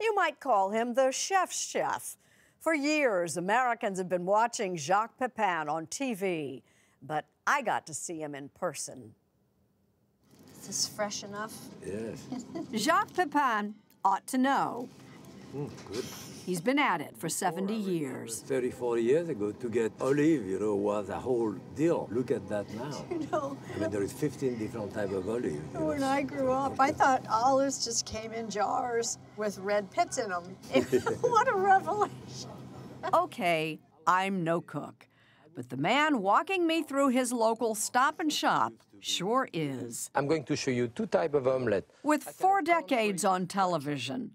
You might call him the chef's chef. For years, Americans have been watching Jacques Pépin on TV, but I got to see him in person. Is this fresh enough? Yes. Jacques Pépin ought to know. Good. He's been at it for 70 years. 30, 40 years ago, to get olive, you know, was a whole deal. Look at that now. You know. I mean, there is 15 different types of olive. When I grew up, I thought olives just came in jars with red pits in them. What a revelation. Okay, I'm no cook, but the man walking me through his local Stop and Shop sure is. I'm going to show you two types of omelette. With 4 decades on television,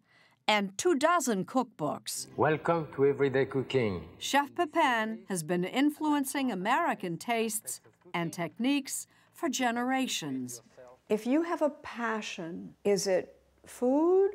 and 2 dozen cookbooks. Welcome to Everyday Cooking. Chef Pépin has been influencing American tastes and techniques for generations. If you have a passion, is it food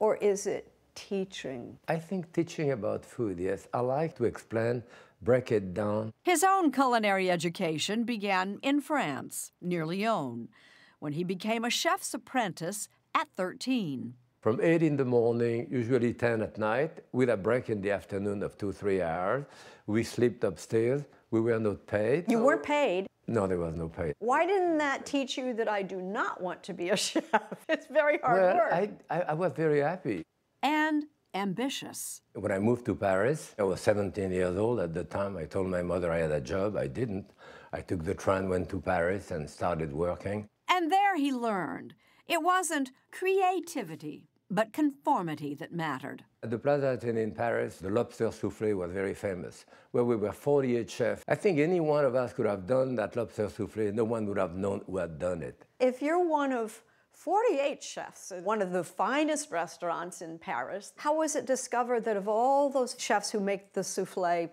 or is it teaching? I think teaching about food, yes. I like to explain, break it down. His own culinary education began in France, near Lyon, when he became a chef's apprentice at 13. From 8 in the morning, usually 10 at night, with a break in the afternoon of 2–3 hours. We slept upstairs. We were not paid. You were paid? No, there was no pay. Why didn't that teach you that I do not want to be a chef? It's very hard work. I was very happy. And ambitious. When I moved to Paris, I was 17 years old at the time. I told my mother I had a job. I didn't. I took the train, went to Paris, and started working. And there he learned. It wasn't creativity, but conformity that mattered. At the Plaza Athénée in Paris, the lobster soufflé was very famous, where we were 48 chefs. I think any one of us could have done that lobster soufflé. No one would have known who had done it. If you're one of 48 chefs at one of the finest restaurants in Paris, how was it discovered that of all those chefs who make the soufflé,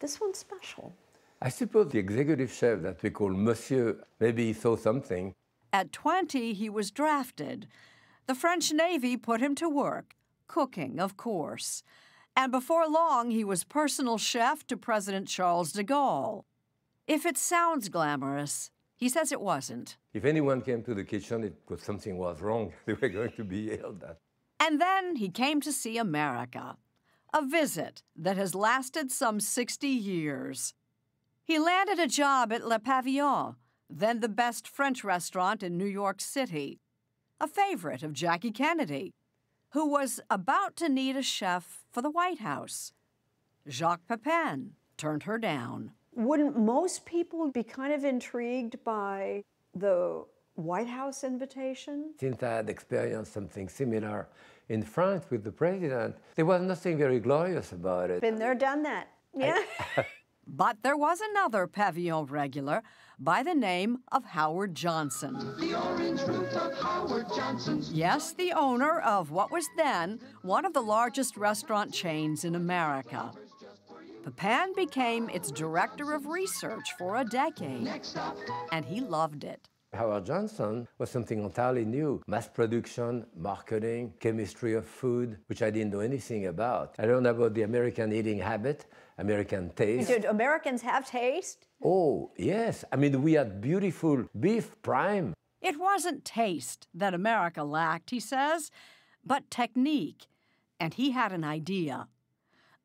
this one's special? I suppose the executive chef that we call Monsieur, maybe he saw something. At 20, he was drafted. The French Navy put him to work, cooking, of course. And before long, he was personal chef to President Charles de Gaulle. If it sounds glamorous, he says it wasn't. If anyone came to the kitchen, it was something was wrong. They were going to be yelled at. And then he came to see America, a visit that has lasted some 60 years. He landed a job at Le Pavillon, then the best French restaurant in New York City, a favorite of Jackie Kennedy, who was about to need a chef for the White House. Jacques Pépin turned her down. Wouldn't most people be kind of intrigued by the White House invitation? Since I had experienced something similar in France with the president, there was nothing very glorious about it. Been there, done that, yeah. But there was another Pavillon regular by the name of Howard Johnson. The orange roof of Howard Johnson's. Yes, the owner of what was then one of the largest restaurant chains in America. Pépin became its director of research for a decade, and he loved it. Howard Johnson was something entirely new. Mass production, marketing, chemistry of food, which I didn't know anything about. I learned about the American eating habit, American taste. Did Americans have taste? Oh, yes. I mean, we had beautiful beef prime. It wasn't taste that America lacked, he says, but technique. And he had an idea.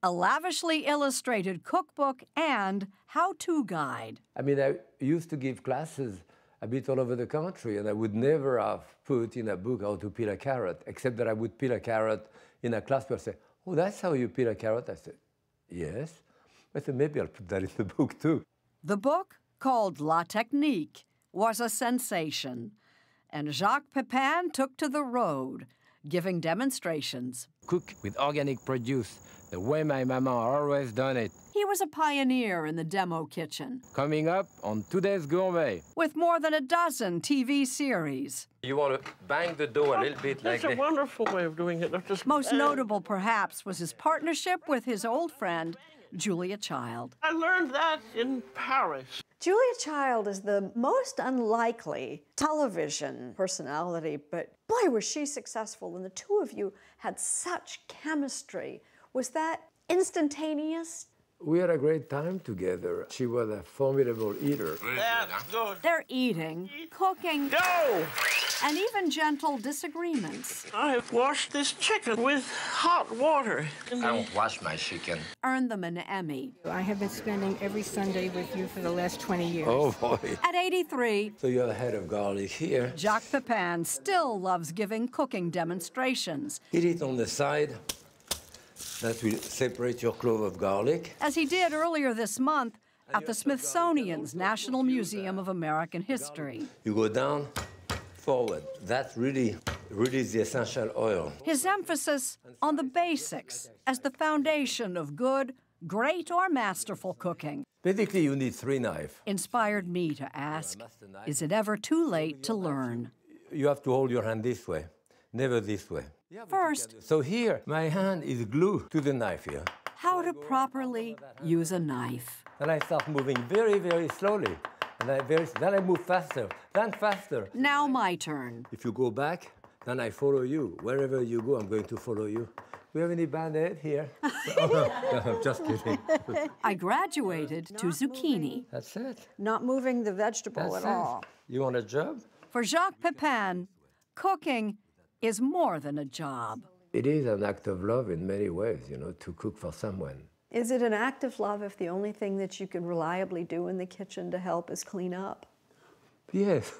A lavishly illustrated cookbook and how-to guide. I mean, I used to give classes a bit all over the country, and I would never have put in a book how to peel a carrot, except that I would peel a carrot in a class where I say, oh, that's how you peel a carrot? I said, yes. I said, maybe I'll put that in the book, too. The book, called La Technique, was a sensation, and Jacques Pépin took to the road, giving demonstrations. Cook with organic produce, the way my mama always done it. He was a pioneer in the demo kitchen. Coming up on Today's Gourmet. With more than a dozen TV series. You want to bang the dough a little bit like that. That's a wonderful way of doing it. Just most notable, perhaps, was his partnership with his old friend, Julia Child. I learned that in Paris. Julia Child is the most unlikely television personality, but boy, was she successful, and the two of you had such chemistry. Was that instantaneous? We had a great time together. She was a formidable eater. They're eating, cooking, and even gentle disagreements. I washed this chicken with hot water. I don't wash my chicken. Earned them an Emmy. I have been spending every Sunday with you for the last 20 years. Oh, boy. At 83... So you're the head of garlic here. Jacques Pépin still loves giving cooking demonstrations. Eat it on the side. That will separate your clove of garlic. As he did earlier this month at the Smithsonian's National Museum of American History. You go down, forward. That really is the essential oil. His emphasis on the basics as the foundation of good, great, or masterful cooking. Basically, you need three knives. Inspired me to ask, is it ever too late to learn? You have to hold your hand this way, never this way. First, so here, my hand is glued to the knife here. How to properly use a knife. Then I start moving very, very slowly. And then I move faster, then faster. Now my turn. If you go back, then I follow you. Wherever you go, I'm going to follow you. Do we have any band-aid here? No, just kidding. I graduated to zucchini. That's it. Not moving the vegetable at all. You want a job? For Jacques Pépin, cooking is more than a job. It is an act of love in many ways, you know, to cook for someone. Is it an act of love if the only thing that you can reliably do in the kitchen to help is clean up? Yes.